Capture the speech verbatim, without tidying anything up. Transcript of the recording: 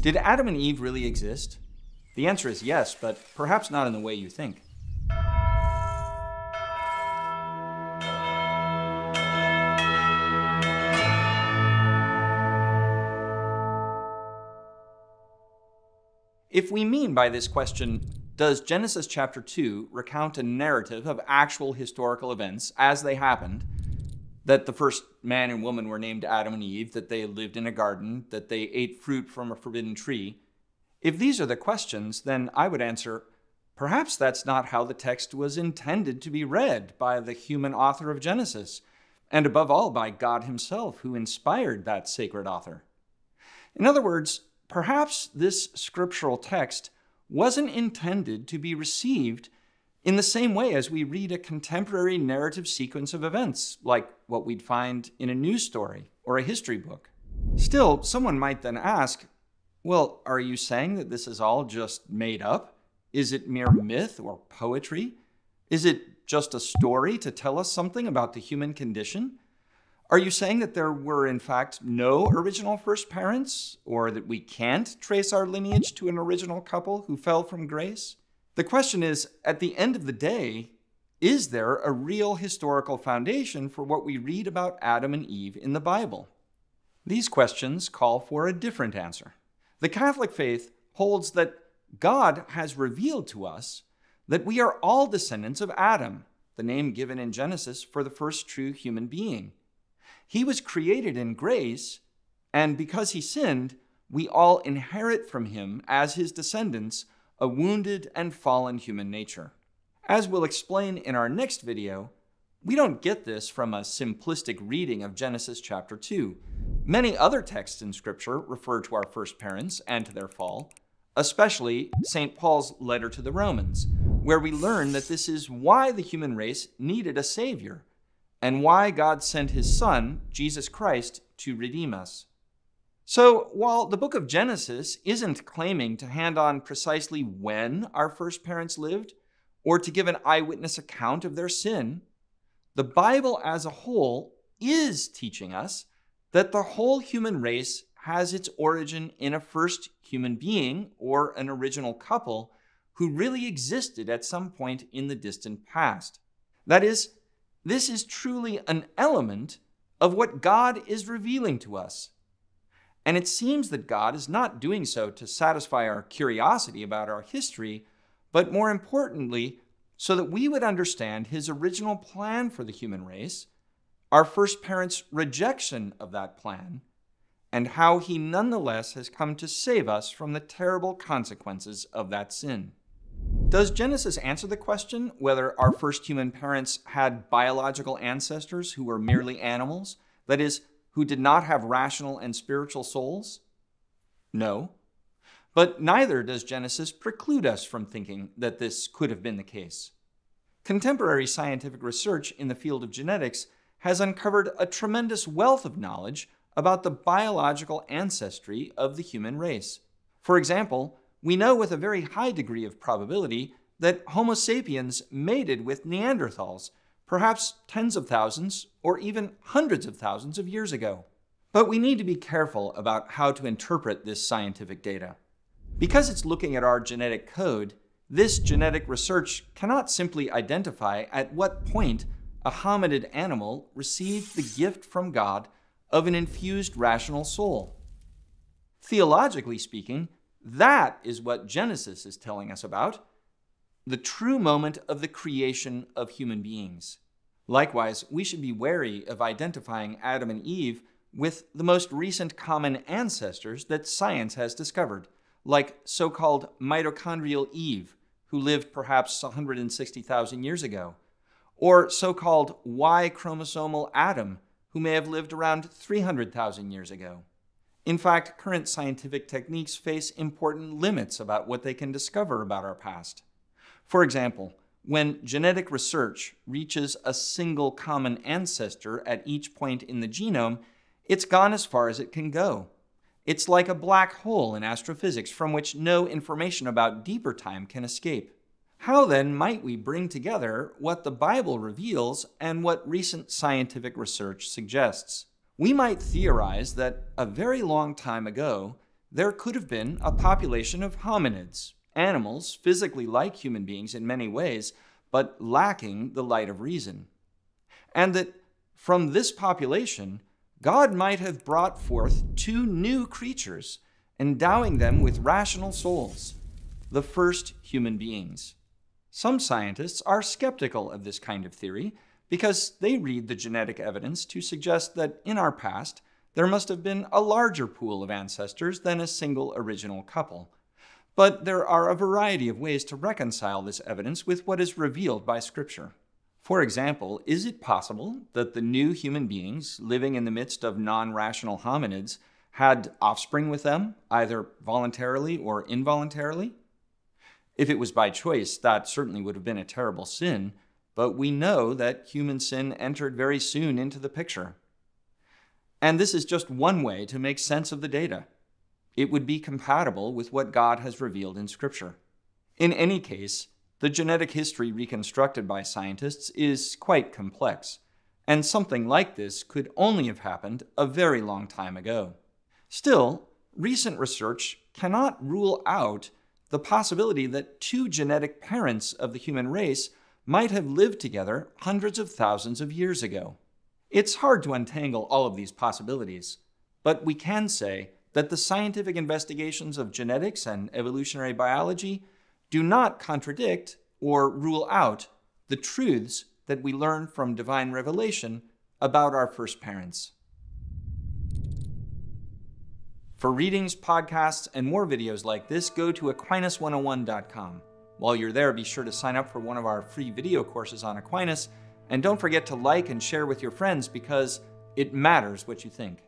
Did Adam and Eve really exist? The answer is yes, but perhaps not in the way you think. If we mean by this question, does Genesis chapter two recount a narrative of actual historical events as they happened, that the first man and woman were named Adam and Eve, that they lived in a garden, that they ate fruit from a forbidden tree? If these are the questions, then I would answer, perhaps that's not how the text was intended to be read by the human author of Genesis, and above all by God himself, who inspired that sacred author. In other words, perhaps this scriptural text wasn't intended to be received in the same way as we read a contemporary narrative sequence of events, like what we'd find in a news story or a history book. Still, someone might then ask, well, are you saying that this is all just made up? Is it mere myth or poetry? Is it just a story to tell us something about the human condition? Are you saying that there were, in fact, no original first parents, or that we can't trace our lineage to an original couple who fell from grace? The question is, at the end of the day, is there a real historical foundation for what we read about Adam and Eve in the Bible? These questions call for a different answer. The Catholic faith holds that God has revealed to us that we are all descendants of Adam, the name given in Genesis for the first true human being. He was created in grace, and because he sinned, we all inherit from him, as his descendants, a wounded and fallen human nature. As we'll explain in our next video, we don't get this from a simplistic reading of Genesis chapter two. Many other texts in Scripture refer to our first parents and to their fall, especially Saint Paul's letter to the Romans, where we learn that this is why the human race needed a Savior, and why God sent his Son, Jesus Christ, to redeem us. So, while the book of Genesis isn't claiming to hand on precisely when our first parents lived, or to give an eyewitness account of their sin, the Bible as a whole is teaching us that the whole human race has its origin in a first human being, or an original couple, who really existed at some point in the distant past. That is, this is truly an element of what God is revealing to us. And it seems that God is not doing so to satisfy our curiosity about our history, but more importantly, so that we would understand his original plan for the human race, our first parents' rejection of that plan, and how he nonetheless has come to save us from the terrible consequences of that sin. Does Genesis answer the question whether our first human parents had biological ancestors who were merely animals, that is, who did not have rational and spiritual souls? No. But neither does Genesis preclude us from thinking that this could have been the case. Contemporary scientific research in the field of genetics has uncovered a tremendous wealth of knowledge about the biological ancestry of the human race. For example, we know with a very high degree of probability that Homo sapiens mated with Neanderthals, perhaps tens of thousands or even hundreds of thousands of years ago. But we need to be careful about how to interpret this scientific data. Because it's looking at our genetic code, this genetic research cannot simply identify at what point a hominid animal received the gift from God of an infused rational soul. Theologically speaking, that is what Genesis is telling us about, the true moment of the creation of human beings. Likewise, we should be wary of identifying Adam and Eve with the most recent common ancestors that science has discovered, like so-called mitochondrial Eve, who lived perhaps one hundred sixty thousand years ago, or so-called Y-chromosomal Adam, who may have lived around three hundred thousand years ago. In fact, current scientific techniques face important limits about what they can discover about our past. For example, when genetic research reaches a single common ancestor at each point in the genome, it's gone as far as it can go. It's like a black hole in astrophysics from which no information about deeper time can escape. How then might we bring together what the Bible reveals and what recent scientific research suggests? We might theorize that a very long time ago, there could have been a population of hominids, animals physically like human beings in many ways, but lacking the light of reason. And that from this population, God might have brought forth two new creatures, endowing them with rational souls, the first human beings. Some scientists are skeptical of this kind of theory because they read the genetic evidence to suggest that in our past, there must have been a larger pool of ancestors than a single original couple. But there are a variety of ways to reconcile this evidence with what is revealed by Scripture. For example, is it possible that the new human beings living in the midst of non-rational hominids had offspring with them, either voluntarily or involuntarily? If it was by choice, that certainly would have been a terrible sin, but we know that human sin entered very soon into the picture. And this is just one way to make sense of the data. It would be compatible with what God has revealed in Scripture. In any case, the genetic history reconstructed by scientists is quite complex, and something like this could only have happened a very long time ago. Still, recent research cannot rule out the possibility that two genetic parents of the human race might have lived together hundreds of thousands of years ago. It's hard to untangle all of these possibilities, but we can say that the scientific investigations of genetics and evolutionary biology do not contradict or rule out the truths that we learn from divine revelation about our first parents. For readings, podcasts, and more videos like this, go to Aquinas one oh one dot com. While you're there, be sure to sign up for one of our free video courses on Aquinas, and don't forget to like and share with your friends because it matters what you think.